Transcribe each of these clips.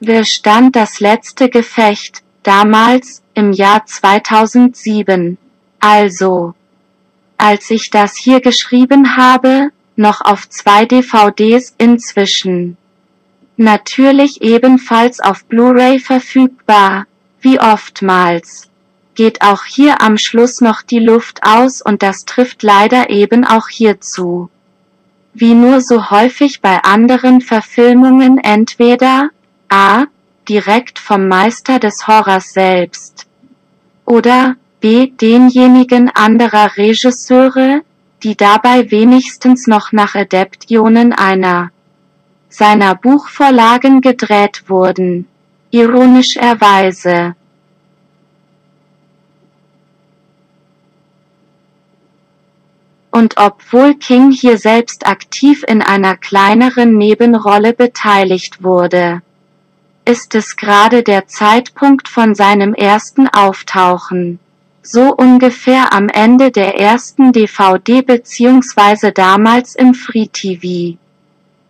bestand das letzte Gefecht, damals, im Jahr 2007. Also, als ich das hier geschrieben habe, noch auf 2 DVDs inzwischen. Natürlich ebenfalls auf Blu-ray verfügbar, wie oftmals. Geht auch hier am Schluss noch die Luft aus und das trifft leider eben auch hierzu. Wie nur so häufig bei anderen Verfilmungen entweder a. direkt vom Meister des Horrors selbst oder b. denjenigen anderer Regisseure, die dabei wenigstens noch nach Adaptionen einer seiner Buchvorlagen gedreht wurden, ironischerweise. Und obwohl King hier selbst aktiv in einer kleineren Nebenrolle beteiligt wurde, ist es gerade der Zeitpunkt von seinem ersten Auftauchen. So ungefähr am Ende der ersten DVD bzw. damals im Free TV,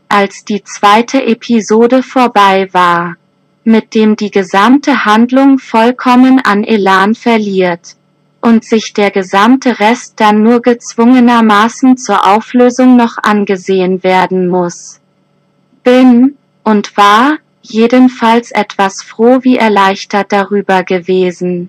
als die zweite Episode vorbei war, mit dem die gesamte Handlung vollkommen an Elan verliert und sich der gesamte Rest dann nur gezwungenermaßen zur Auflösung noch angesehen werden muss. Bin und war jedenfalls etwas froh wie erleichtert darüber gewesen,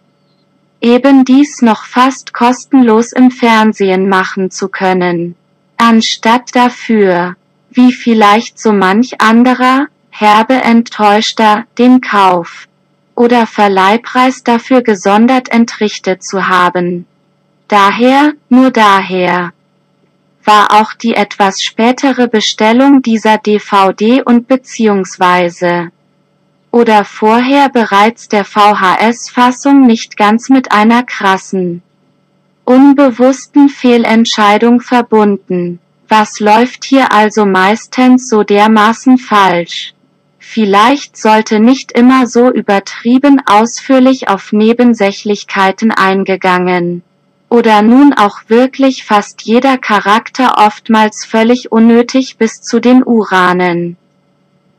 eben dies noch fast kostenlos im Fernsehen machen zu können, anstatt dafür, wie vielleicht so manch anderer, herbe Enttäuschter, den Kauf- oder Verleihpreis dafür gesondert entrichtet zu haben. Daher, nur daher, war auch die etwas spätere Bestellung dieser DVD und beziehungsweise oder vorher bereits der VHS-Fassung nicht ganz mit einer krassen, unbewussten Fehlentscheidung verbunden. Was läuft hier also meistens so dermaßen falsch? Vielleicht sollte nicht immer so übertrieben ausführlich auf Nebensächlichkeiten eingegangen oder nun auch wirklich fast jeder Charakter oftmals völlig unnötig bis zu den Uranen.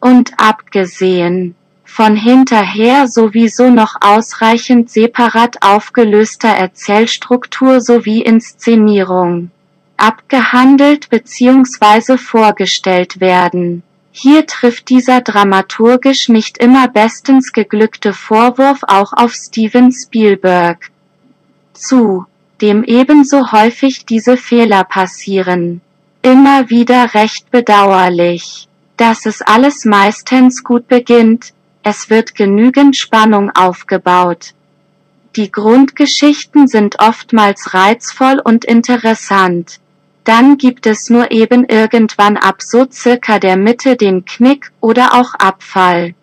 Und abgesehen von hinterher sowieso noch ausreichend separat aufgelöster Erzählstruktur sowie Inszenierung abgehandelt bzw. vorgestellt werden. Hier trifft dieser dramaturgisch nicht immer bestens geglückte Vorwurf auch auf Steven Spielberg zu, dem ebenso häufig diese Fehler passieren. Immer wieder recht bedauerlich, dass es alles meistens gut beginnt. Es wird genügend Spannung aufgebaut. Die Grundgeschichten sind oftmals reizvoll und interessant. Dann gibt es nur eben irgendwann ab so circa der Mitte den Knick oder auch Abfall.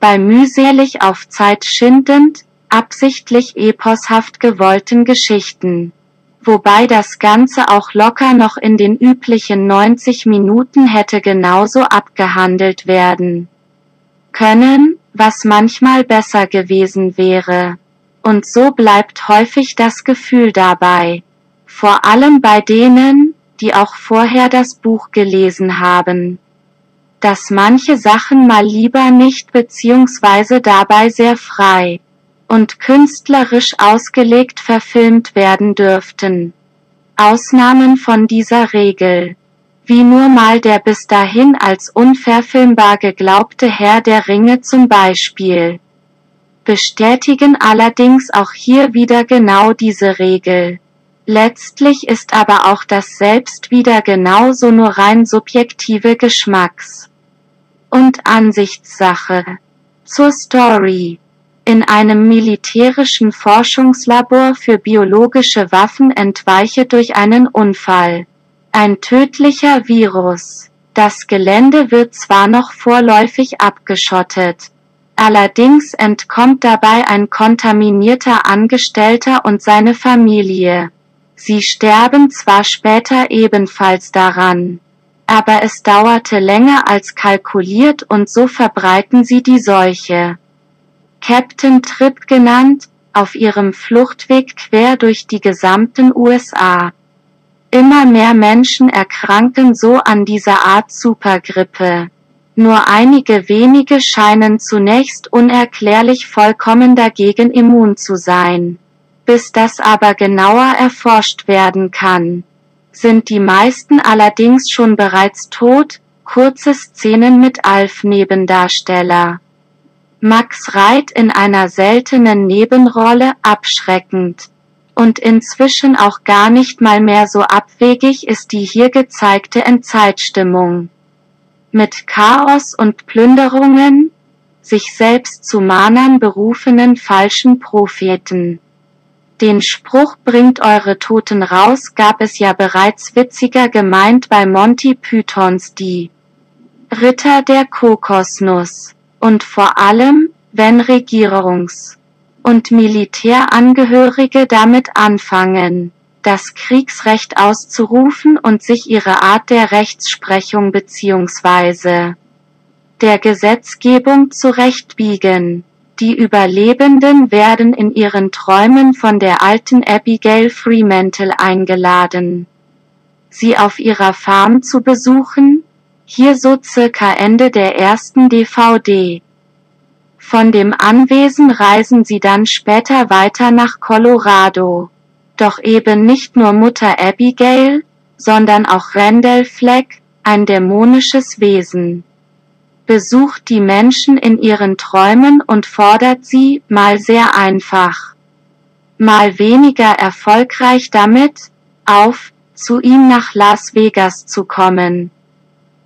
Bei mühselig auf Zeit schindend, absichtlich eposhaft gewollten Geschichten. Wobei das Ganze auch locker noch in den üblichen 90 Minuten hätte genauso abgehandelt werden können, was manchmal besser gewesen wäre. Und so bleibt häufig das Gefühl dabei, vor allem bei denen, die auch vorher das Buch gelesen haben, dass manche Sachen mal lieber nicht bzw. dabei sehr frei und künstlerisch ausgelegt verfilmt werden dürften. Ausnahmen von dieser Regel, wie nur mal der bis dahin als unverfilmbar geglaubte Herr der Ringe zum Beispiel, bestätigen allerdings auch hier wieder genau diese Regel. Letztlich ist aber auch das selbst wieder genauso nur rein subjektive Geschmacks- und Ansichtssache. Zur Story. In einem militärischen Forschungslabor für biologische Waffen entweiche durch einen Unfall ein tödlicher Virus. Das Gelände wird zwar noch vorläufig abgeschottet, allerdings entkommt dabei ein kontaminierter Angestellter und seine Familie. Sie sterben zwar später ebenfalls daran, aber es dauerte länger als kalkuliert und so verbreiten sie die Seuche, Captain Tripp genannt, auf ihrem Fluchtweg quer durch die gesamten USA. Immer mehr Menschen erkranken so an dieser Art Supergrippe. Nur einige wenige scheinen zunächst unerklärlich vollkommen dagegen immun zu sein. Bis das aber genauer erforscht werden kann, sind die meisten allerdings schon bereits tot. Kurze Szenen mit Alf-Nebendarsteller. Max Reith in einer seltenen Nebenrolle abschreckend. Und inzwischen auch gar nicht mal mehr so abwegig ist die hier gezeigte Endzeitstimmung. Mit Chaos und Plünderungen, sich selbst zu Mahnern berufenen falschen Propheten. Den Spruch "Bringt eure Toten raus" gab es ja bereits witziger gemeint bei Monty Pythons die Ritter der Kokosnuss. Und vor allem, wenn Regierungs- und Militärangehörige damit anfangen, das Kriegsrecht auszurufen und sich ihre Art der Rechtsprechung bzw. der Gesetzgebung zurechtbiegen. Die Überlebenden werden in ihren Träumen von der alten Abigail Fremantle eingeladen, sie auf ihrer Farm zu besuchen, hier so circa Ende der ersten DVD. Von dem Anwesen reisen sie dann später weiter nach Colorado. Doch eben nicht nur Mutter Abigail, sondern auch Randall Flagg, ein dämonisches Wesen, besucht die Menschen in ihren Träumen und fordert sie, mal sehr einfach, mal weniger erfolgreich damit, auf, zu ihm nach Las Vegas zu kommen.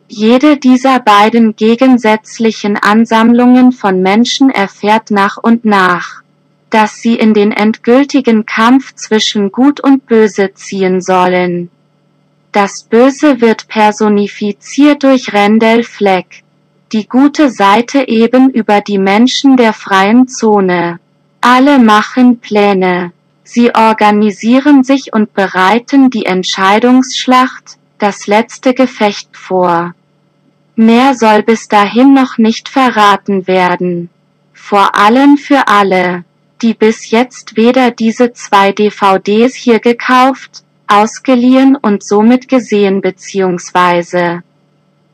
Jede dieser beiden gegensätzlichen Ansammlungen von Menschen erfährt nach und nach, dass sie in den endgültigen Kampf zwischen Gut und Böse ziehen sollen. Das Böse wird personifiziert durch Randall Flagg. Die gute Seite eben über die Menschen der freien Zone. Alle machen Pläne. Sie organisieren sich und bereiten die Entscheidungsschlacht, das letzte Gefecht vor. Mehr soll bis dahin noch nicht verraten werden. Vor allem für alle, die bis jetzt weder diese zwei DVDs hier gekauft, ausgeliehen und somit gesehen bzw.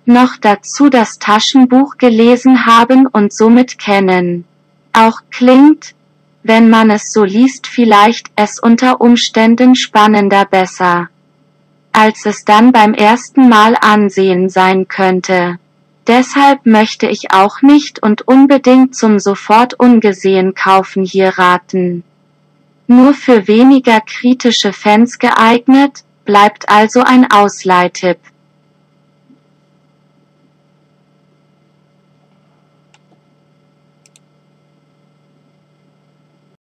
noch dazu das Taschenbuch gelesen haben und somit kennen. Auch klingt, wenn man es so liest, vielleicht es unter Umständen spannender, besser, als es dann beim ersten Mal ansehen sein könnte. Deshalb möchte ich auch nicht und unbedingt zum sofort ungesehen kaufen hier raten. Nur für weniger kritische Fans geeignet, bleibt also ein Ausleihtipp.